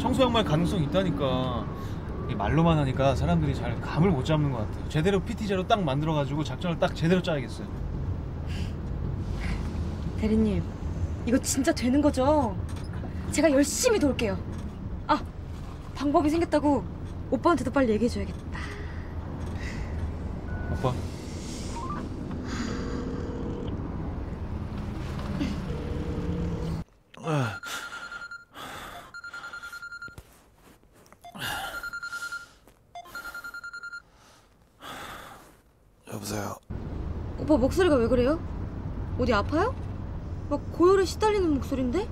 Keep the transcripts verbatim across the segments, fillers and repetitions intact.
청소 양말 가능성이 있다니까. 말로만 하니까 사람들이 잘 감을 못 잡는 것 같아요. 제대로 피티제로 딱 만들어가지고 작전을 딱 제대로 짜야겠어요. 대리님, 이거 진짜 되는 거죠? 제가 열심히 도울게요. 아, 방법이 생겼다고 오빠한테도 빨리 얘기해줘야겠다. 오빠. 아. 여보세요. 오빠 목소리가 왜 그래요? 어디 아파요? 막 고열에 시달리는 목소리인데?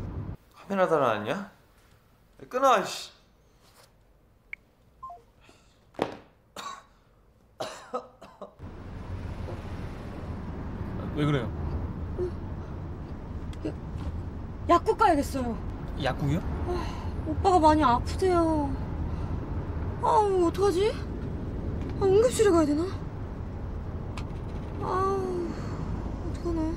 카메라 달아놨냐? 끊어. 씨. 왜 그래요? 약국 가야겠어요. 약국이요? 아, 오빠가 많이 아프대요. 아우, 어떡하지? 아, 응급실에 가야 되나? 아우, 어떡하나.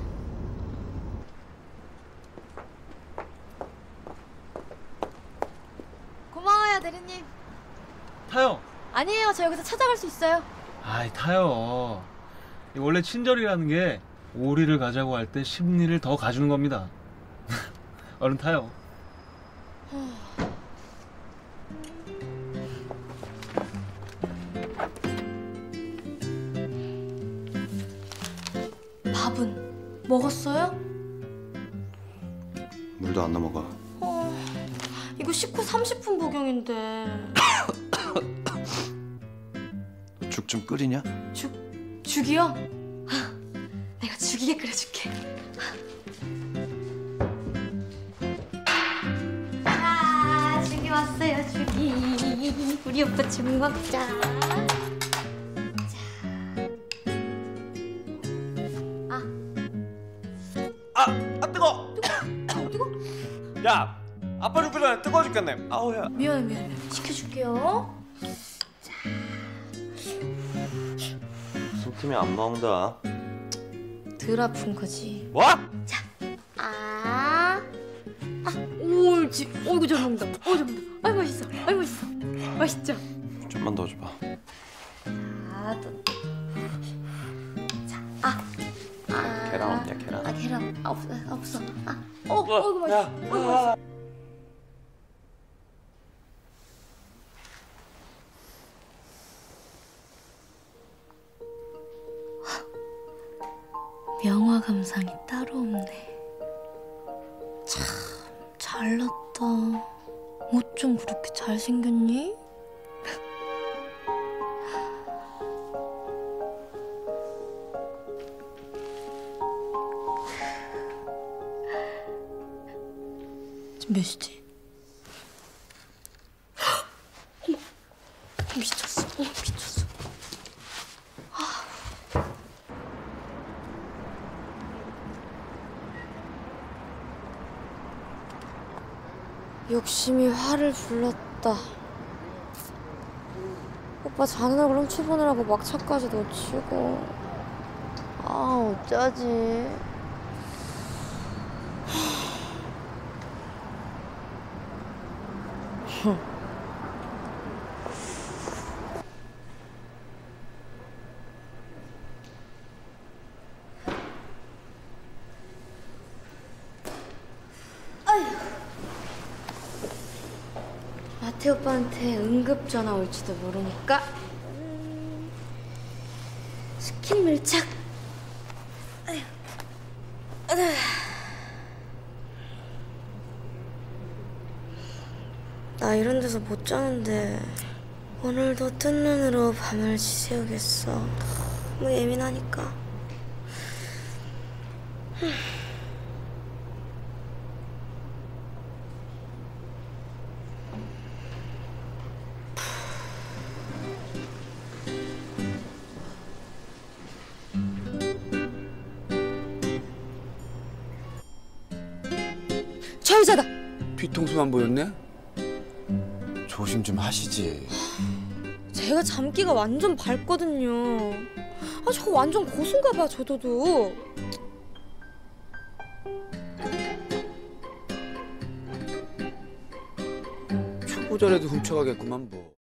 고마워요, 대리님. 타요. 아니에요, 저 여기서 찾아갈 수 있어요. 아이, 타요. 원래 친절이라는 게 오리를 가자고 할 때 심리를 더 가주는 겁니다. 얼른 타요. 밥은 먹었어요? 물도 안 넘어가. 어, 이거 식후 삼십 분 복용인데. 죽 좀 끓이냐? 죽, 죽이요? 내가 죽이게 끓여줄게. 왔어요, 주기. 우리 오빠 죽 먹자. 아, 아, 아 뜨거. 뜨거, 뜨거. 야, 아빠 죽기 전에 뜨거 죽겠네. 아우야. 미안해, 미안해. 시켜줄게요. 자. 무슨 팀이 안 먹는다. 덜 아픈 거지. 뭐? 자. 아, 아, 옳지. 어이구 잘 먹는다. 어, 잘 먹는다. 아이 맛있어, 아이 맛있어, 맛있죠? 좀만 더 줘봐. 자, 또. 자, 아, 아. 계란 없냐, 계란? 아, 계란 아, 없어, 없어. 아, 어, 어이구 맛있어, 야. 어이구 맛있어. 명화 감상이 따로 없네. 참 잘났다. 뭐 좀 그렇게 잘생겼니? 지금 몇 시지? 어머, 미쳤어, 어머, 미쳤어. 아. 욕심이 화를 불렀다. 오빠 자는 얼굴 훔쳐보느라고 막차까지 놓치고. 아, 어쩌지. 마태 오빠한테 응급 전화 올지도 모르니까 스킨 밀착. 아휴. 나 이런 데서 못 자는데 오늘도 뜬 눈으로 밤을 지새우겠어. 너무 예민하니까. 저 여자다. 뒤통수만 보였네? 조심 좀 하시지. 제가 잠기가 완전 밝거든요. 아, 저거 완전 고수인가 봐, 저도도. 소절에도 훔쳐가겠구만 뭐.